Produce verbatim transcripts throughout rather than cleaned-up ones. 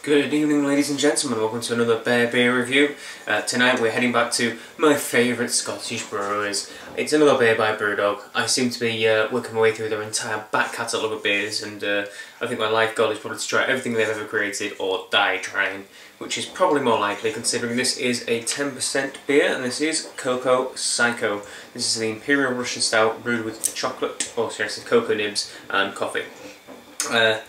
Good evening, ladies and gentlemen, welcome to another Bear Beer review. Uh, tonight we're heading back to my favourite Scottish brewers. It's another beer by BrewDog. I seem to be uh, working my way through their entire back catalogue of beers, and uh, I think my life goal is probably to try everything they've ever created or die trying, which is probably more likely considering this is a ten percent beer, and this is Cocoa Psycho. This is the Imperial Russian Stout brewed with chocolate, or seriously, cocoa nibs and coffee. Uh,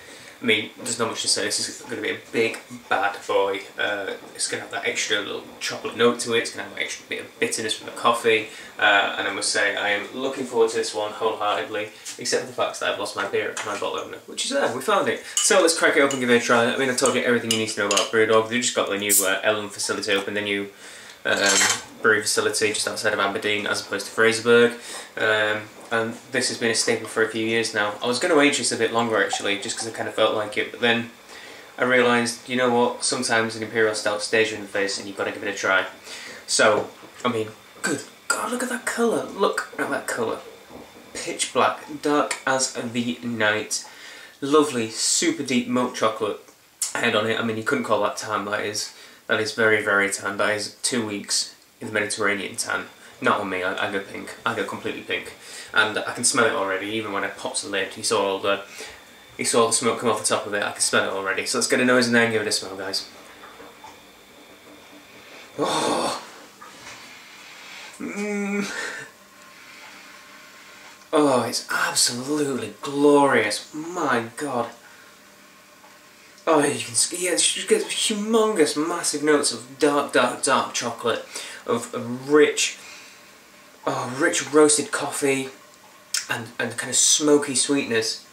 I mean, there's not much to say. This is going to be a big bad boy. Uh, it's going to have that extra little chocolate note to it, it's going to have an extra bit of bitterness from the coffee, uh, and I must say I am looking forward to this one wholeheartedly, except for the fact that I've lost my beer at my bottle opener, which is there, we found it. So let's crack it open and give it a try. I mean, I told you everything you need to know about BrewDog. They've just got the new uh, Elm facility open, the new um, brewery facility just outside of Aberdeen as opposed to Fraserburgh. Um, And this has been a staple for a few years now. I was going to age this a bit longer actually, just because I kind of felt like it, but then I realised, you know what, sometimes an Imperial Stout stays you in the face and you've got to give it a try. So, I mean, good God, look at that colour, look at that colour. Pitch black, dark as the night. Lovely, super deep milk chocolate head on it. I mean, you couldn't call that tan, that is, that is very, very tan. That is two weeks in the Mediterranean tan. Not on me, I, I go pink. I go completely pink. And I can smell it already, even when I popped the lid. You saw all the you saw all the smoke come off the top of it, I can smell it already. So let's get a nose in there and give it a smell, guys. Oh, mm. Oh, it's absolutely glorious. My God. Oh, you can see, yeah, it just gets humongous, massive notes of dark, dark, dark chocolate, of a rich, oh, rich roasted coffee, and and kind of smoky sweetness.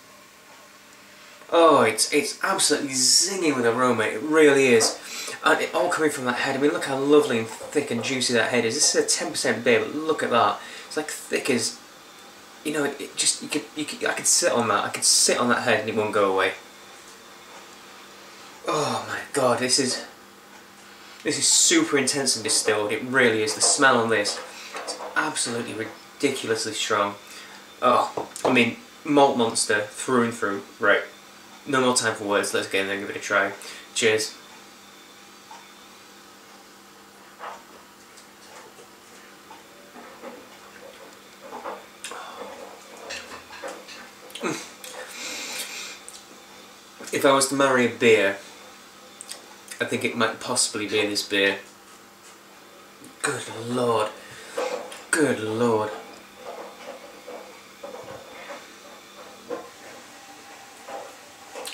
Oh, it's it's absolutely zinging with aroma. It really is, and it all coming from that head. I mean, look how lovely and thick and juicy that head is. This is a ten percent beer, but look at that. It's like thick as, you know, it, it just you could you could I could sit on that. I could sit on that head, and it won't go away. Oh my God, this is this is super intense and distilled. It really is. The smell on this is absolutely ridiculously strong. Oh, I mean, malt monster through and through. Right, no more time for words. Let's get in there and give it a try. Cheers. If I was to marry a beer, I think it might possibly be this beer. Good Lord. Good Lord.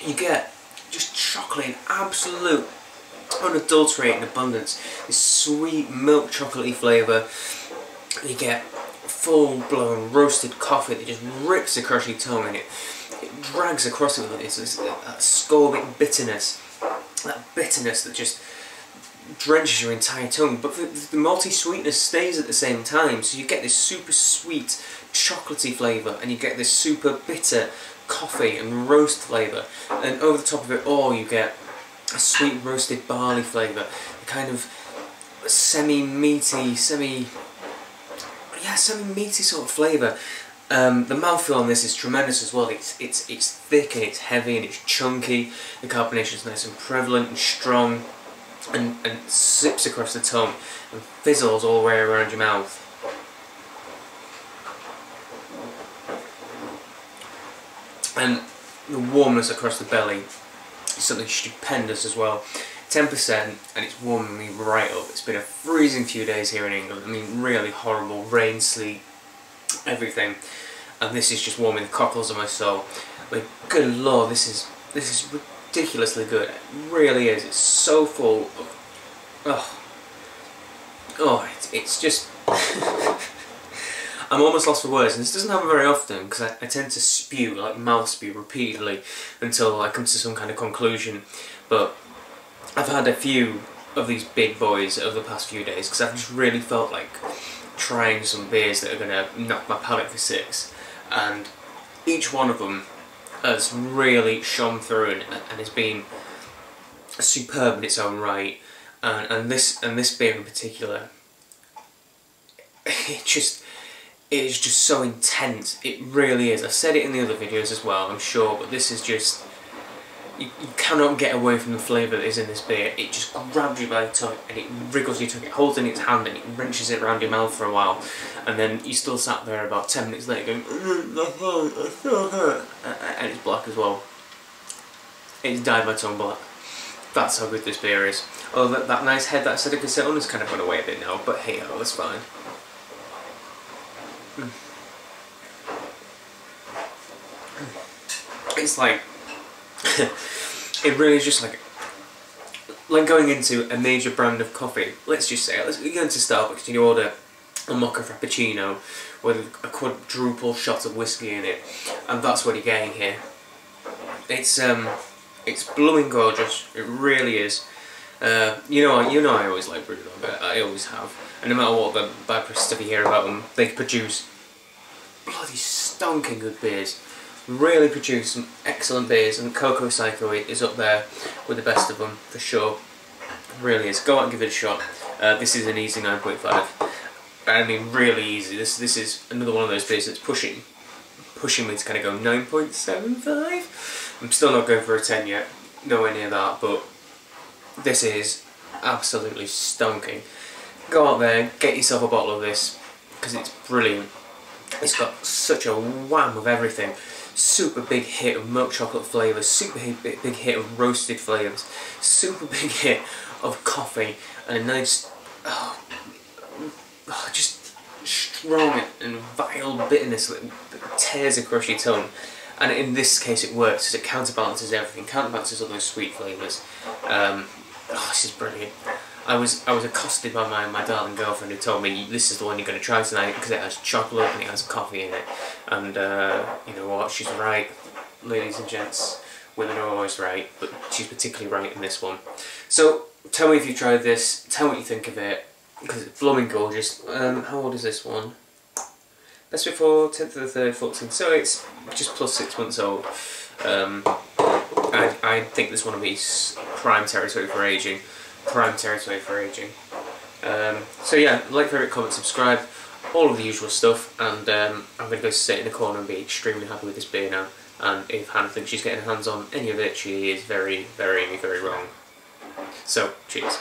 You get just chocolate in absolute, unadulterated abundance. This sweet milk chocolatey flavour. You get full-blown roasted coffee that just rips across your tongue, and it, it drags across it with it. It's, it's that scorbic bitterness. That bitterness that just drenches your entire tongue, but the, the malty sweetness stays at the same time, so you get this super sweet chocolatey flavour, and you get this super bitter coffee and roast flavour, and over the top of it all you get a sweet roasted barley flavour, a kind of semi-meaty, semi... yeah, semi-meaty sort of flavour. Um, the mouthfeel on this is tremendous as well. It's it's it's thick and it's heavy and it's chunky. The carbonation is nice and prevalent and strong, and and sips across the tongue and fizzles all the way around your mouth. And the warmness across the belly is something stupendous as well. ten percent, and it's warming me right up. It's been a freezing few days here in England. I mean, really horrible rain, sleet, everything, and this is just warming the cockles of my soul. But good Lord, this is this is ridiculously good. It really is. It's so full of, oh, oh, it's, it's just I'm almost lost for words, and this doesn't happen very often because I, I tend to spew, like mouth spew, repeatedly until I come to some kind of conclusion. But I've had a few of these big boys over the past few days because I've just really felt like trying some beers that are going to knock my palate for six, and each one of them has really shone through and, and has been superb in its own right, and and this and this beer in particular, it just it is just so intense. It really is. I've said it in the other videos as well, I'm sure, but this is just, you, you cannot get away from the flavour that is in this beer. It just grabs you by the tongue and it wriggles your tongue. It holds in its hand and it wrenches it around your mouth for a while, and then you still sat there about ten minutes later going, and it's black as well. It's dyed my tongue black. That's how good this beer is. Oh, that, that nice head that I said I could sit on has kind of gone away a bit now, but hey, oh, that's fine. It's like, it really is just like, like going into a major brand of coffee. Let's just say, let's go into Starbucks and you order a mocha frappuccino with a quadruple shot of whiskey in it, and that's what you're getting here. It's um, it's blooming gorgeous. It really is. Uh, you know, you know, I always like BrewDog. I, I always have, and no matter what the bad press stuff you hear about them, they produce bloody stonking good beers. Really produce some excellent beers, and Cocoa Psycho is up there with the best of them for sure. Really is. Go out and give it a shot. Uh, this is an easy nine point five. I mean, really easy. This this is another one of those beers that's pushing, pushing me to kind of go nine point seven five. I'm still not going for a ten yet. Nowhere near that, but this is absolutely stonking. Go out there, get yourself a bottle of this because it's brilliant. It's got such a wham of everything. Super big hit of milk chocolate flavours, super big, big hit of roasted flavours, super big hit of coffee, and a nice, oh, oh, just strong and vile bitterness that tears across your tongue. And in this case it works because it counterbalances everything, counterbalances all those sweet flavours. Um, oh, this is brilliant. I was I was accosted by my, my darling girlfriend who told me, this is the one you're going to try tonight because it has chocolate and it has coffee in it. And uh, you know what, she's right, ladies and gents, women are always right, but she's particularly right in this one. So tell me if you've tried this, tell me what you think of it, because it's blooming gorgeous. Um, how old is this one? That's before tenth of the third, fourteenth, so it's just plus six months old. Um, I, I think this one will be prime territory for ageing. Prime territory for ageing. Um, so yeah, like, favourite, comment, subscribe, all of the usual stuff, and um, I'm going to go sit in a corner and be extremely happy with this beer now, and if Hannah thinks she's getting her hands on any of it, she is very, very, very wrong. So, cheers.